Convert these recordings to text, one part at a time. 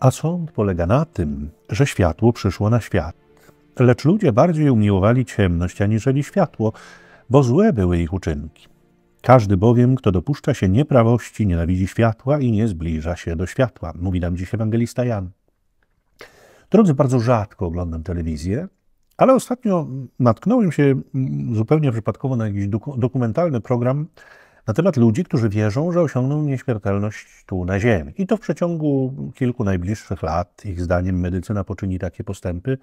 A sąd polega na tym, że światło przyszło na świat. Lecz ludzie bardziej umiłowali ciemność aniżeli światło, bo złe były ich uczynki. Każdy bowiem, kto dopuszcza się nieprawości, nienawidzi światła i nie zbliża się do światła, mówi nam dziś ewangelista Jan. Drodzy, bardzo rzadko oglądam telewizję, ale ostatnio natknąłem się zupełnie przypadkowo na jakiś dokumentalny program na temat ludzi, którzy wierzą, że osiągną nieśmiertelność tu na ziemi. I to w przeciągu kilku najbliższych lat. Ich zdaniem medycyna poczyni takie postępy,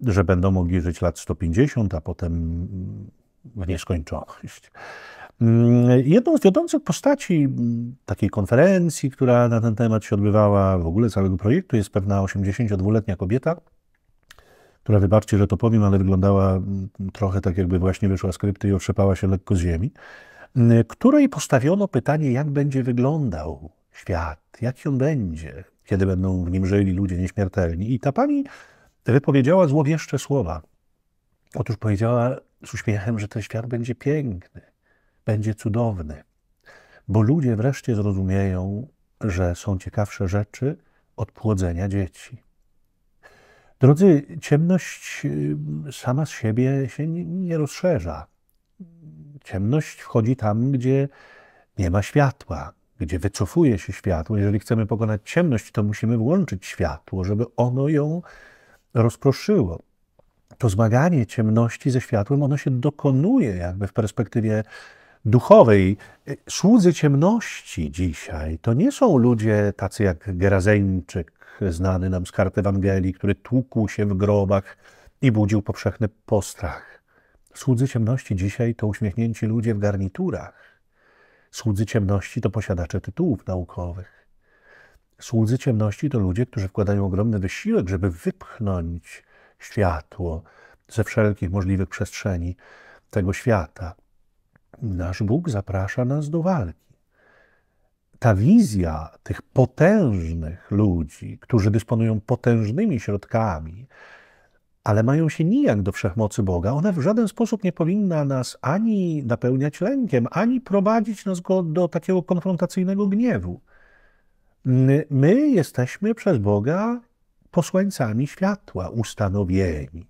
że będą mogli żyć lat 150, a potem w nieskończoność. Jedną z wiodących postaci takiej konferencji, która na ten temat się odbywała, w ogóle całego projektu, jest pewna 82-letnia kobieta, która, wybaczcie, że to powiem, ale wyglądała trochę tak, jakby właśnie wyszła z krypty i otrzepała się lekko z ziemi, której postawiono pytanie, jak będzie wyglądał świat, jaki on będzie, kiedy będą w nim żyli ludzie nieśmiertelni. I ta pani wypowiedziała złowieszcze słowa. Otóż powiedziała z uśmiechem, że ten świat będzie piękny, będzie cudowny, bo ludzie wreszcie zrozumieją, że są ciekawsze rzeczy od płodzenia dzieci. Drodzy, ciemność sama z siebie się nie rozszerza. Ciemność wchodzi tam, gdzie nie ma światła, gdzie wycofuje się światło. Jeżeli chcemy pokonać ciemność, to musimy włączyć światło, żeby ono ją rozproszyło. To zmaganie ciemności ze światłem, ono się dokonuje jakby w perspektywie duchowej. Słudzy ciemności dzisiaj to nie są ludzie tacy jak Gerazeńczyk, znany nam z kart Ewangelii, który tłukł się w grobach i budził powszechny postrach. Słudzy ciemności dzisiaj to uśmiechnięci ludzie w garniturach. Słudzy ciemności to posiadacze tytułów naukowych. Słudzy ciemności to ludzie, którzy wkładają ogromny wysiłek, żeby wypchnąć światło ze wszelkich możliwych przestrzeni tego świata. Nasz Bóg zaprasza nas do walki. Ta wizja tych potężnych ludzi, którzy dysponują potężnymi środkami, ale mają się nijak do wszechmocy Boga, ona w żaden sposób nie powinna nas ani napełniać lękiem, ani prowadzić nas do takiego konfrontacyjnego gniewu. My jesteśmy przez Boga posłańcami światła ustanowieni.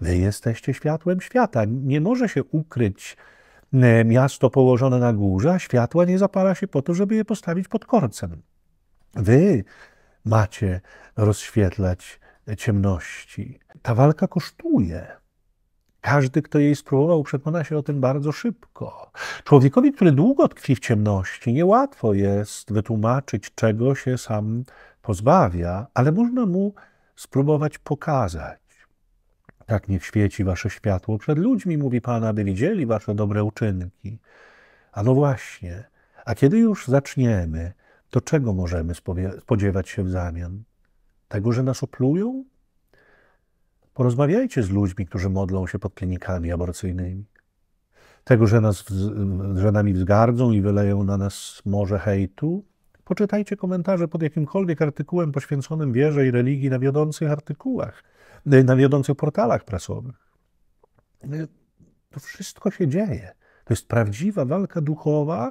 Wy jesteście światłem świata. Nie może się ukryć miasto położone na górze, a światła nie zapala się po to, żeby je postawić pod korcem. Wy macie rozświetlać ciemności. Ta walka kosztuje. Każdy, kto jej spróbował, przekona się o tym bardzo szybko. Człowiekowi, który długo tkwi w ciemności, niełatwo jest wytłumaczyć, czego się sam pozbawia, ale można mu spróbować pokazać. Tak niech świeci wasze światło przed ludźmi, mówi Pan, aby widzieli wasze dobre uczynki. A no właśnie, a kiedy już zaczniemy, to czego możemy spodziewać się w zamian? Tego, że nas oplują? Porozmawiajcie z ludźmi, którzy modlą się pod klinikami aborcyjnymi. Tego, że nami wzgardzą i wyleją na nas morze hejtu? Poczytajcie komentarze pod jakimkolwiek artykułem poświęconym wierze i religii na wiodących artykułach, na wiodących portalach prasowych. To wszystko się dzieje. To jest prawdziwa walka duchowa,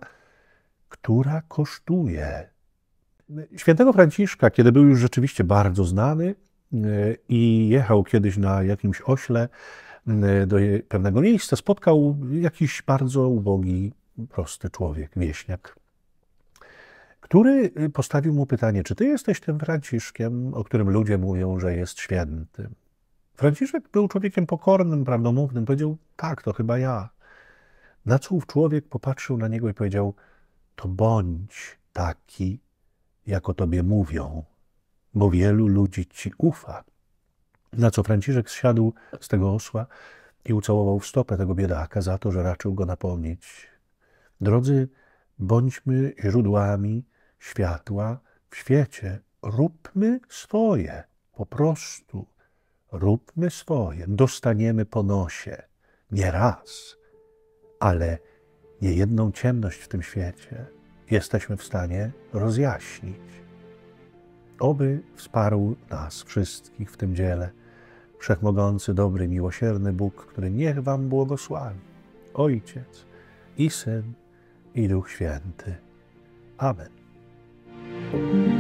która kosztuje. Świętego Franciszka, kiedy był już rzeczywiście bardzo znany i jechał kiedyś na jakimś ośle do pewnego miejsca, spotkał jakiś bardzo ubogi, prosty człowiek, wieśniak, który postawił mu pytanie, czy ty jesteś tym Franciszkiem, o którym ludzie mówią, że jest świętym? Franciszek był człowiekiem pokornym, prawdomównym, powiedział, tak, to chyba ja. Na co ów człowiek popatrzył na niego i powiedział, to bądź taki, jak o tobie mówią, bo wielu ludzi ci ufa. Na co Franciszek zsiadł z tego osła i ucałował w stopę tego biedaka za to, że raczył go napomnieć. Drodzy, bądźmy źródłami światła w świecie. Róbmy swoje, po prostu. Róbmy swoje. Dostaniemy po nosie. Nie raz, ale niejedną ciemność w tym świecie jesteśmy w stanie rozjaśnić. Oby wsparł nas wszystkich w tym dziele wszechmogący, dobry, miłosierny Bóg, który niech wam błogosławi. Ojciec i Syn, i Duch Święty. Amen.